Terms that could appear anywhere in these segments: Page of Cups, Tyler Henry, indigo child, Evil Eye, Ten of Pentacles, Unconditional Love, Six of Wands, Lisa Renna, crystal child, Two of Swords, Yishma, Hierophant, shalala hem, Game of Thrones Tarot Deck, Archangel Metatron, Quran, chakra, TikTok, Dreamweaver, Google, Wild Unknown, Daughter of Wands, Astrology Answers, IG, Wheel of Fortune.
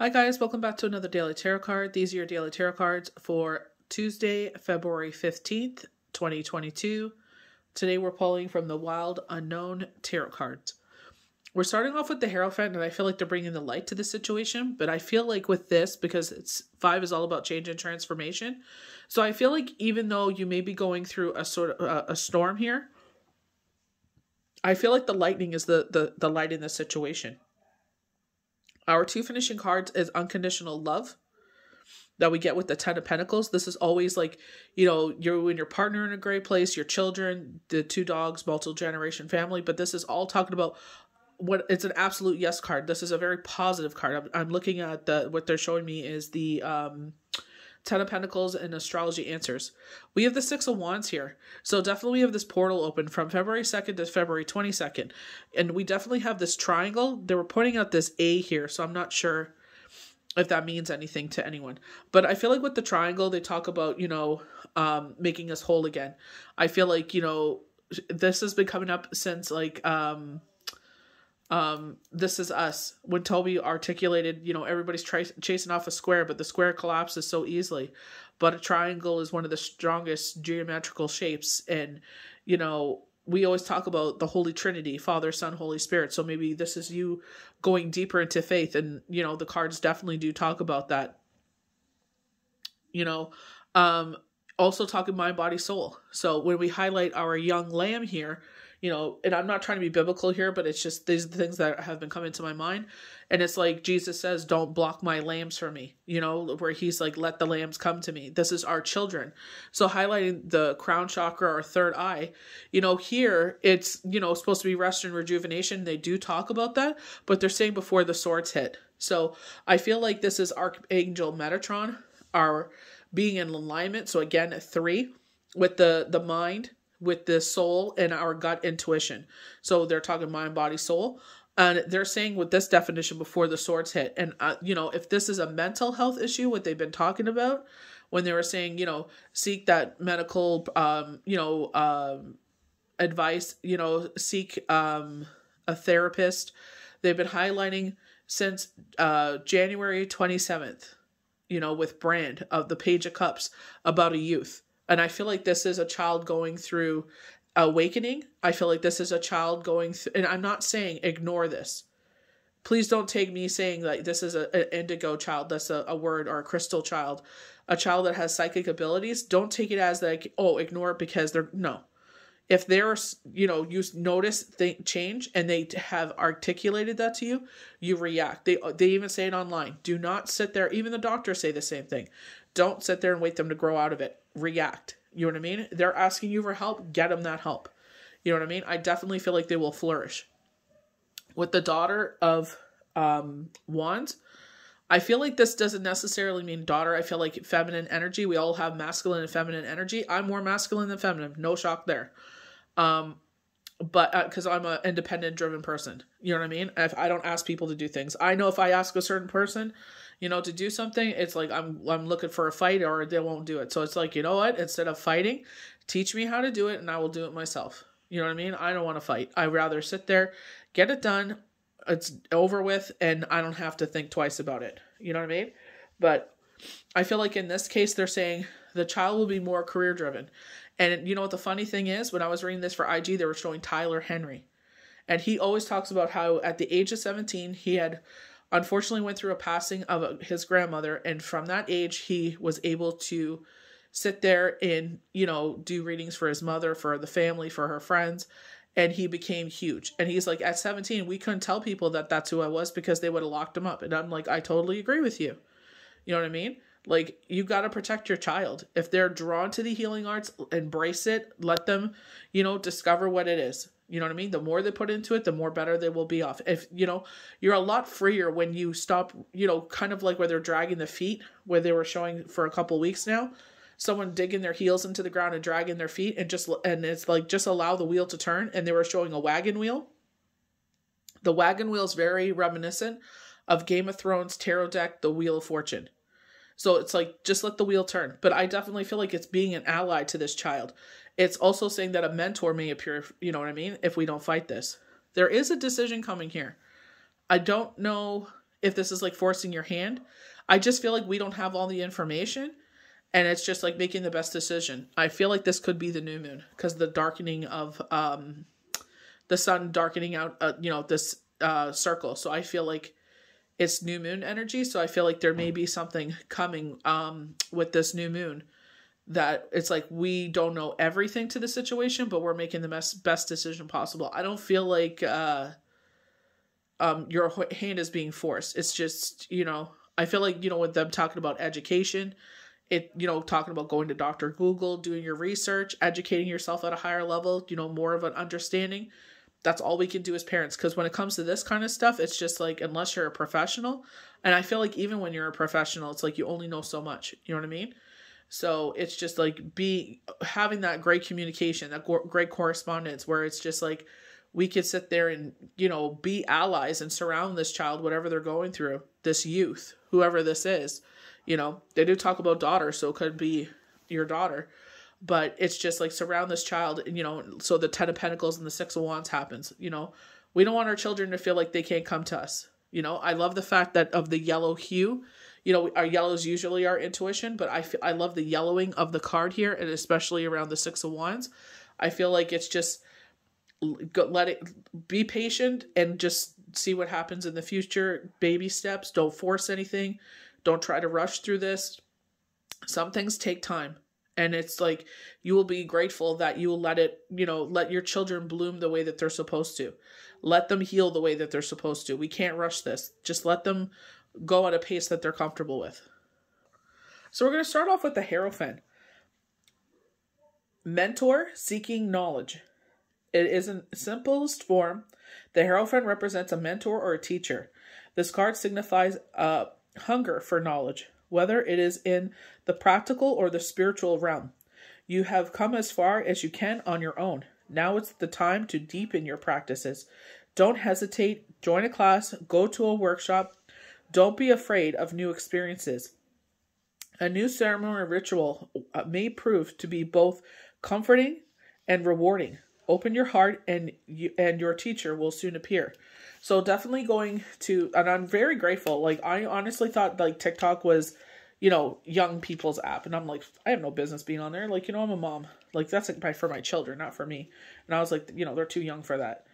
Hi guys, welcome back to another Daily Tarot Card. These are your Daily Tarot Cards for Tuesday, February 15th, 2022. Today we're pulling from the Wild Unknown Tarot Cards. We're starting off with the Hierophant, and I feel like they're bringing the light to the situation, but I feel like with this, because it's 5 is all about change and transformation, so I feel like even though you may be going through a sort of a storm here, I feel like the lightning is the light in the situation. Our two finishing cards is Unconditional Love that we get with the Ten of Pentacles. This is always like, you know, you and your partner in a great place, your children, the two dogs, multi-generation family. But this is all talking about what it's an absolute yes card. This is a very positive card. I'm looking at what they're showing me is the Ten of Pentacles and Astrology Answers. We have the Six of Wands here. So definitely we have this portal open from February 2nd to February 22nd. And we definitely have this triangle. They were pointing out this A here, so I'm not sure if that means anything to anyone. But I feel like with the triangle, they talk about, you know, making us whole again. I feel like, you know, this has been coming up since like, This Is Us, when Toby articulated, you know, everybody's chasing off a square, but the square collapses so easily, but a triangle is one of the strongest geometrical shapes. And, you know, we always talk about the Holy Trinity, Father, Son, Holy Spirit. So maybe this is you going deeper into faith. And, you know, the cards definitely do talk about that, you know, also talking mind, body, soul. So when we highlight our young lamb here, you know, and I'm not trying to be biblical here, but it's just these things that have been coming to my mind. And it's like Jesus says, don't block my lambs for me, you know, where he's like, let the lambs come to me. This is our children. So highlighting the crown chakra or third eye, you know, here it's, you know, supposed to be rest and rejuvenation. They do talk about that, but they're saying before the swords hit. So I feel like this is Archangel Metatron, our being in alignment. So again, 3 with the mind, with the soul, and our gut intuition. So they're talking mind, body, soul. And they're saying with this definition, before the swords hit. And, you know, if this is a mental health issue, what they've been talking about when they were saying, you know, seek that medical, advice, you know, seek a therapist. They've been highlighting since January 27th, you know, with Brand of the Page of Cups about a youth. And I feel like this is a child going through awakening. I feel like this is a child going through, and I'm not saying ignore this. Please don't take me saying like this is an indigo child, that's a word, or a crystal child, a child that has psychic abilities. Don't take it as like, oh, ignore it because they're, no. If they're, you know, you notice change and they have articulated that to you, you react. They even say it online. Do not sit there. Even the doctors say the same thing. Don't sit there and wait them to grow out of it. React. You know what I mean? They're asking you for help. Get them that help. You know what I mean? I definitely feel like they will flourish. With the Daughter of Wands, I feel like this doesn't necessarily mean daughter. I feel like feminine energy. We all have masculine and feminine energy. I'm more masculine than feminine. No shock there. But because I'm an independent driven person, you know what I mean? If I don't ask people to do things, I know if I ask a certain person, you know, to do something, it's like I'm looking for a fight or they won't do it. So it's like, you know what, instead of fighting, teach me how to do it and I will do it myself. You know what I mean? I don't want to fight. I'd rather sit there, get it done. It's over with and I don't have to think twice about it. You know what I mean? But I feel like in this case, they're saying the child will be more career driven. And you know what the funny thing is? When I was reading this for IG, they were showing Tyler Henry. And he always talks about how at the age of 17, he had unfortunately went through a passing of his grandmother. And from that age, he was able to sit there and, you know, do readings for his mother, for the family, for her friends. And he became huge. And he's like, at 17, we couldn't tell people that that's who I was because they would have locked him up. And I'm like, I totally agree with you. You know what I mean? Like, you got to protect your child. If they're drawn to the healing arts, embrace it. Let them, you know, discover what it is. You know what I mean? The more they put into it, the more better they will be off. If, you know, you're a lot freer when you stop, you know, kind of like where they're dragging the feet, where they were showing for a couple weeks now, someone digging their heels into the ground and dragging their feet and just, and it's like, just allow the wheel to turn. And they were showing a wagon wheel. The wagon wheel is very reminiscent of Game of Thrones Tarot Deck, the Wheel of Fortune. So it's like, just let the wheel turn. But I definitely feel like it's being an ally to this child. It's also saying that a mentor may appear, you know what I mean, if we don't fight this. There is a decision coming here. I don't know if this is like forcing your hand. I just feel like we don't have all the information, and it's just like making the best decision. I feel like this could be the new moon, because the darkening of the sun darkening out, you know, this circle. So I feel like it's new moon energy. So I feel like there may be something coming with this new moon, that it's like we don't know everything to the situation, but we're making the best decision possible. I don't feel like your hand is being forced. It's just, you know, I feel like, you know, with them talking about education, it, you know, talking about going to Dr. Google, doing your research, educating yourself at a higher level, you know, more of an understanding. That's all we can do as parents. Because when it comes to this kind of stuff, it's just like, unless you're a professional, and I feel like even when you're a professional, it's like you only know so much, you know what I mean? So it's just like having that great communication, that great correspondence, where it's just like, we could sit there and, you know, be allies and surround this child, whatever they're going through, this youth, whoever this is. You know, they do talk about daughter, so it could be your daughter, but it's just like surround this child, you know, so the Ten of Pentacles and the Six of Wands happens, you know. We don't want our children to feel like they can't come to us, you know. I love the fact that of the yellow hue, you know, our yellow is usually our intuition, but I love the yellowing of the card here, and especially around the Six of Wands. I feel like it's just, let it be patient and just see what happens in the future. Baby steps, don't force anything. Don't try to rush through this. Some things take time. And it's like, you will be grateful that you will let it, you know, let your children bloom the way that they're supposed to. Let them heal the way that they're supposed to. We can't rush this. Just let them go at a pace that they're comfortable with. So we're going to start off with the Hierophant. Mentor seeking knowledge. It is in simplest form. The Hierophant represents a mentor or a teacher. This card signifies hunger for knowledge, whether it is in the practical or the spiritual realm. You have come as far as you can on your own. Now it's the time to deepen your practices. Don't hesitate. Join a class. Go to a workshop. Don't be afraid of new experiences. A new ceremony or ritual may prove to be both comforting and rewarding. Open your heart, and your teacher will soon appear. So definitely going to, and I'm very grateful. Like, I honestly thought like TikTok was, you know, young people's app. And I'm like, I have no business being on there. Like, you know, I'm a mom. Like, that's like for my children, not for me. And I was like, you know, they're too young for that.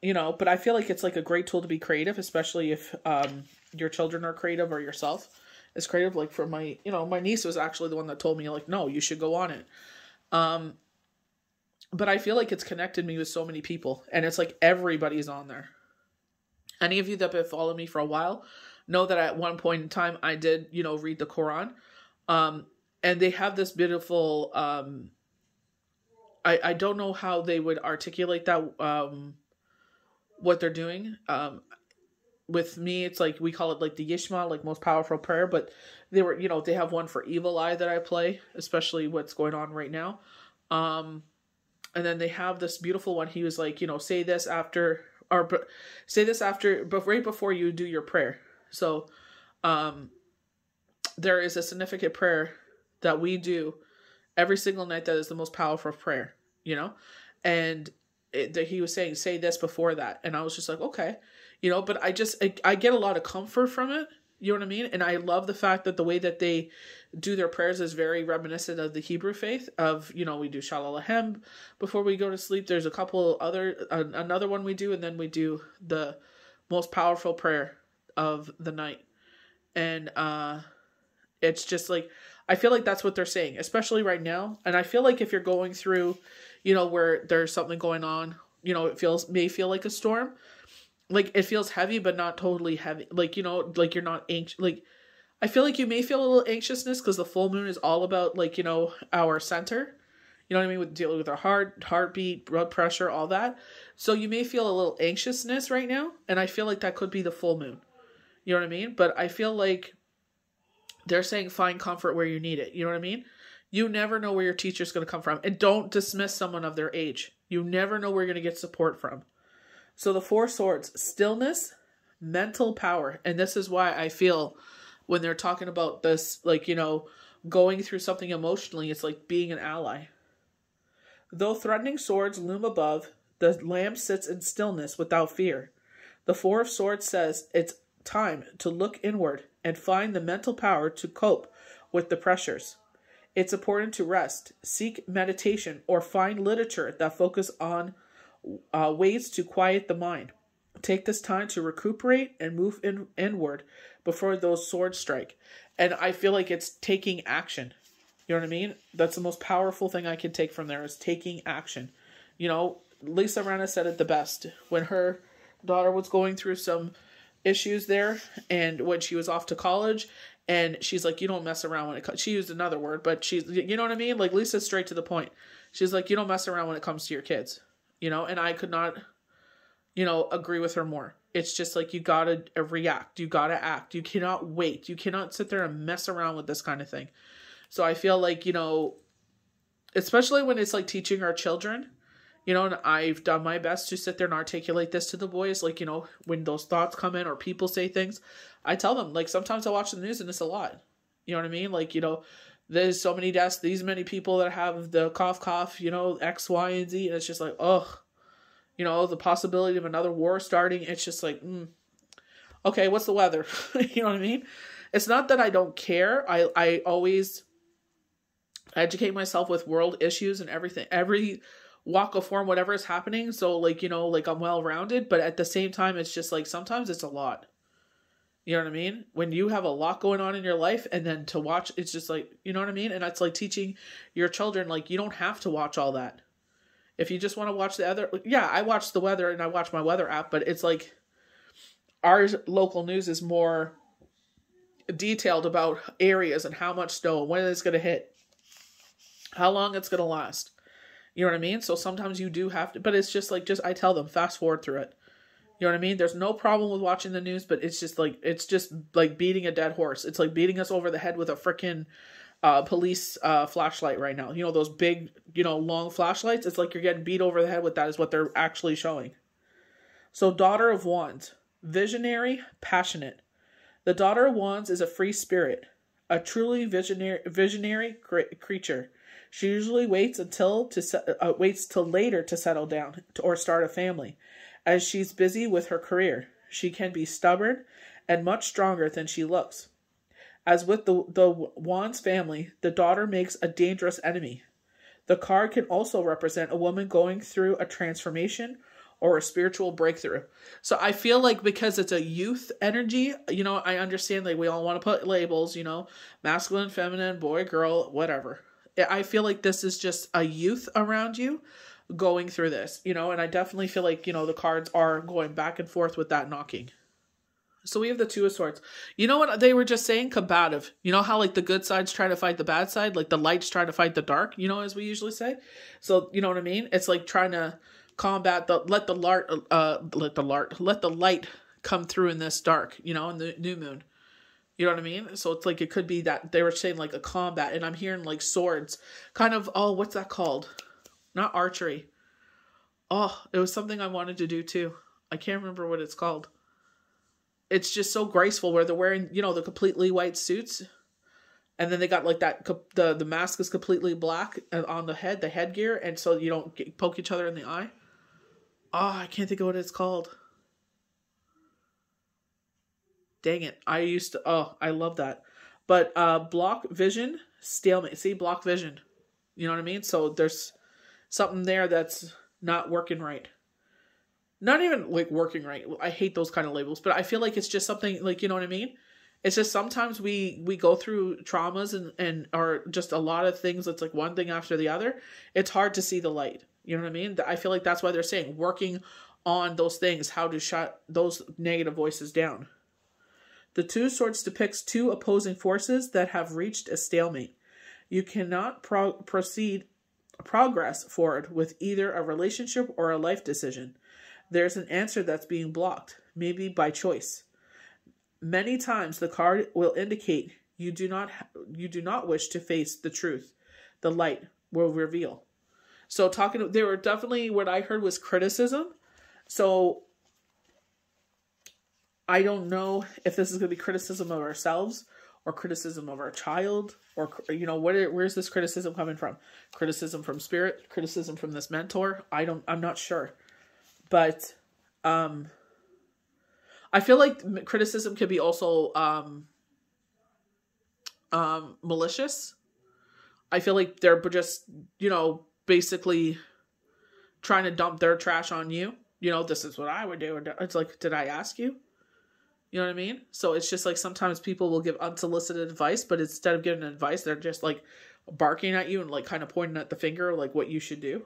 You know, but I feel like it's like a great tool to be creative, especially if your children are creative or yourself is creative. Like for my, you know, my niece was actually the one that told me like, no, you should go on it. But I feel like it's connected me with so many people, and it's like everybody's on there. Any of you that have followed me for a while know that at one point in time I did, you know, read the Quran. And they have this beautiful, I don't know how they would articulate that, what they're doing. With me, it's like, we call it like the Yishma, like most powerful prayer, but they were, you know, they have one for Evil Eye that I play, especially what's going on right now. And then they have this beautiful one. He was like, you know, say this after, or say this after, but right before you do your prayer. So there is a significant prayer that we do every single night that is the most powerful prayer, you know? And he was saying, say this before that. And I was just like, okay, you know, but I get a lot of comfort from it. You know what I mean? And I love the fact that the way that they do their prayers is very reminiscent of the Hebrew faith of, you know, we do shalala hem before we go to sleep. There's a couple other, another one we do, and then we do the most powerful prayer of the night. And it's just like, I feel like that's what they're saying, especially right now. And I feel like if you're going through, you know, where there's something going on, you know, it may feel like a storm. Like, it feels heavy, but not totally heavy. Like, you know, like you're not anxious. Like, I feel like you may feel a little anxiousness because the full moon is all about, like, you know, our center. You know what I mean? With dealing with our heartbeat, blood pressure, all that. So you may feel a little anxiousness right now. And I feel like that could be the full moon. You know what I mean? But I feel like they're saying find comfort where you need it. You know what I mean? You never know where your teacher's going to come from. And don't dismiss someone of their age. You never know where you're going to get support from. So the Four of Swords, stillness, mental power. And this is why I feel when they're talking about this, like, you know, going through something emotionally, it's like being an ally. Though threatening swords loom above, the lamb sits in stillness without fear. The Four of Swords says it's time to look inward and find the mental power to cope with the pressures. It's important to rest, seek meditation, or find literature that focus on ways to quiet the mind. Take this time to recuperate and move inward before those swords strike. And I feel like it's taking action. You know what I mean? That's the most powerful thing I can take from there is taking action. You know, Lisa Renna said it the best when her daughter was going through some issues there and when she was off to college, and she's like, you don't mess around when it, she used another word, but she's, you know what I mean? Like Lisa's straight to the point. She's like, you don't mess around when it comes to your kids, you know? And I could not, you know, agree with her more. It's just like, you gotta react. You gotta act. You cannot wait. You cannot sit there and mess around with this kind of thing. So I feel like, you know, especially when it's like teaching our children, you know, and I've done my best to sit there and articulate this to the boys. Like, you know, when those thoughts come in or people say things, I tell them, like, sometimes I watch the news and it's a lot. You know what I mean? Like, you know, there's so many deaths, these many people that have the cough, you know, X, Y, and Z. And it's just like, ugh, you know, the possibility of another war starting. It's just like, okay, what's the weather? You know what I mean? It's not that I don't care. I always educate myself with world issues and everything, every walk of form, whatever is happening. So like, you know, like I'm well-rounded, but at the same time, it's just like, sometimes it's a lot, you know what I mean? When you have a lot going on in your life and then to watch, it's just like, you know what I mean? And that's like teaching your children, like, you don't have to watch all that. If you just want to watch the other, yeah, I watch the weather and I watch my weather app, but it's like our local news is more detailed about areas and how much snow, when it's going to hit, how long it's going to last. You know what I mean? So sometimes you do have to, but it's just like, just, I tell them fast forward through it. You know what I mean? There's no problem with watching the news, but it's just like beating a dead horse. It's like beating us over the head with a freaking police flashlight right now. You know, those big, you know, long flashlights. It's like you're getting beat over the head with that is what they're actually showing. So Daughter of Wands, visionary, passionate. The Daughter of Wands is a free spirit, a truly visionary creature. She usually waits till later to settle down or start a family. As she's busy with her career, she can be stubborn and much stronger than she looks. As with the Wands family, the daughter makes a dangerous enemy. The card can also represent a woman going through a transformation or a spiritual breakthrough. So I feel like because it's a youth energy, you know, I understand like we all want to put labels, you know, masculine, feminine, boy, girl, whatever. I feel like this is just a youth around you going through this, you know, and I definitely feel like, you know, the cards are going back and forth with that knocking. So we have the Two of Swords. You know what they were just saying? Combative. You know how like the good side's trying to fight the bad side, like the light's trying to fight the dark, you know, as we usually say. So you know what I mean? It's like trying to combat the, let the light come through in this dark, you know, in the new moon. You know what I mean? So it's like, it could be that they were saying like a combat, and I'm hearing like swords kind of, oh, what's that called? Not archery. Oh, it was something I wanted to do too. I can't remember what it's called. It's just so graceful where they're wearing, you know, the completely white suits. And then they got like that, the mask is completely black on the head, the headgear. And so you don't poke each other in the eye. Oh, I can't think of what it's called. Dang it. I used to, oh, I love that. But block vision, stalemate. See, block vision. You know what I mean? So there's something there that's not working right. Not even like working right. I hate those kind of labels, but I feel like it's just something like, you know what I mean? It's just sometimes we go through traumas and are just a lot of things. It's like one thing after the other. It's hard to see the light. You know what I mean? I feel like that's why they're saying working on those things, how to shut those negative voices down. The Two of Swords depicts two opposing forces that have reached a stalemate. You cannot progress forward with either a relationship or a life decision. There's an answer that's being blocked, maybe by choice. Many times the card will indicate you do not wish to face the truth. The light will reveal. So talking, there were definitely, what I heard was criticism. So I don't know if this is going to be criticism of ourselves or criticism of our child or, you know, where's this criticism coming from? Criticism from spirit, criticism from this mentor. I'm not sure. But, I feel like criticism could be also malicious. I feel like they're just, you know, basically trying to dump their trash on you. You know, this is what I would do. It's like, did I ask you? You know what I mean? So it's just like sometimes people will give unsolicited advice, but instead of giving advice, they're just like barking at you and like kind of pointing at the finger, like what you should do.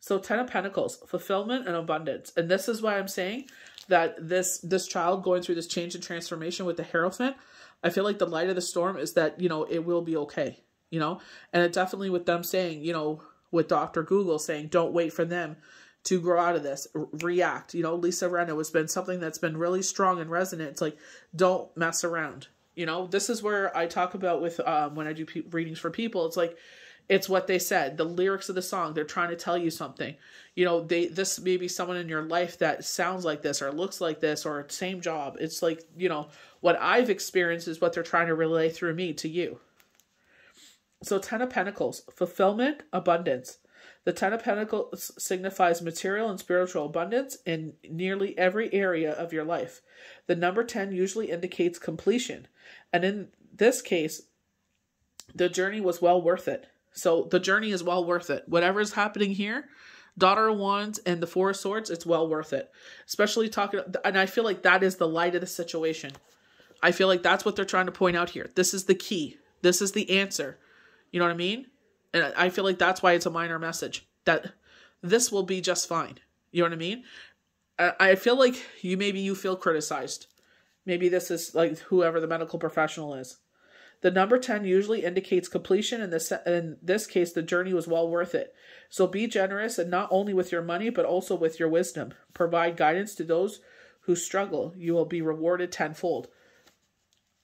So Ten of Pentacles, fulfillment and abundance. And this is why I'm saying that this child going through this change and transformation with the Hierophant, I feel like the light of the storm is that, you know, it will be okay, you know? And it definitely with them saying, you know, with Dr. Google saying, don't wait for them to grow out of this, react. You know, Lisa Renna has been something that's been really strong and resonant. It's like, don't mess around. You know, this is where I talk about with when I do readings for people, it's like, it's what they said. The lyrics of the song, they're trying to tell you something. You know, this may be someone in your life that sounds like this or looks like this or same job. It's like, you know, what I've experienced is what they're trying to relay through me to you. So Ten of Pentacles, fulfillment, abundance. The Ten of Pentacles signifies material and spiritual abundance in nearly every area of your life. The number 10 usually indicates completion. And in this case, the journey was well worth it. So the journey is well worth it. Whatever is happening here, Daughter of Wands and the Four of Swords, it's well worth it. Especially talking, and I feel like that is the light of the situation. I feel like that's what they're trying to point out here. This is the key. This is the answer. You know what I mean? And I feel like that's why it's a minor message, that this will be just fine. You know what I mean? I feel like maybe you feel criticized. Maybe this is like whoever the medical professional is. The number 10 usually indicates completion, and in this case, the journey was well worth it. So be generous, and not only with your money, but also with your wisdom. Provide guidance to those who struggle. You will be rewarded tenfold.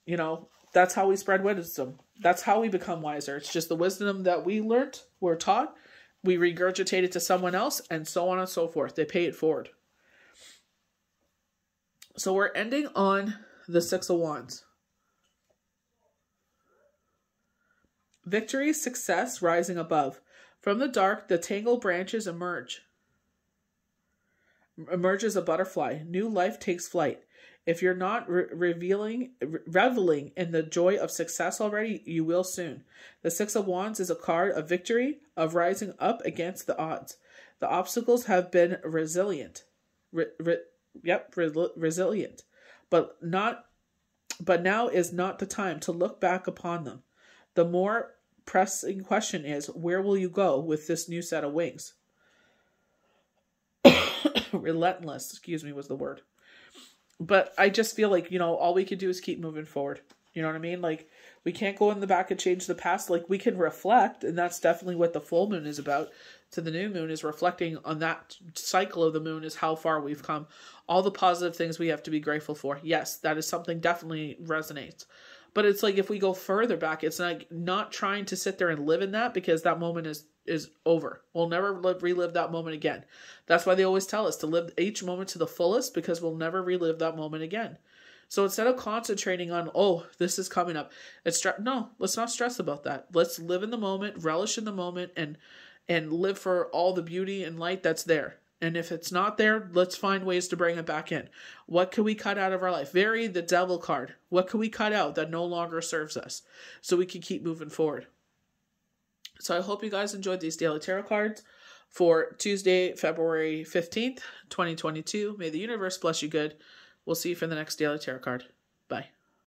You know, that's how we spread wisdom. That's how we become wiser. It's just the wisdom that we learned, we're taught, we regurgitate it to someone else, and so on and so forth. They pay it forward. So we're ending on the Six of Wands. Victory, success, rising above. From the dark, the tangled branches emerge. Emerges a butterfly. New life takes flight. If you're not reveling in the joy of success already, you will soon. The Six of Wands is a card of victory, of rising up against the odds. The obstacles have been resilient. Resilient. But now is not the time to look back upon them. The more pressing question is, where will you go with this new set of wings? Relentless, excuse me, was the word. But I just feel like, you know, all we can do is keep moving forward. You know what I mean? Like, we can't go in the back and change the past. Like, we can reflect, and that's definitely what the full moon is about to the new moon, is reflecting on that cycle of the moon, is how far we've come. All the positive things we have to be grateful for. Yes, that is something definitely resonates. But it's like if we go further back, it's like not trying to sit there and live in that, because that moment is over. We'll never relive that moment again. That's why they always tell us to live each moment to the fullest, because we'll never relive that moment again. So instead of concentrating on, oh, this is coming up, no, let's not stress about that. Let's live in the moment, relish in the moment, and live for all the beauty and light that's there. And if it's not there, let's find ways to bring it back in. What can we cut out of our life? Vary the devil card. What can we cut out that no longer serves us, so we can keep moving forward? So I hope you guys enjoyed these daily tarot cards for Tuesday, February 15th, 2022. May the universe bless you good. We'll see you for the next daily tarot card. Bye.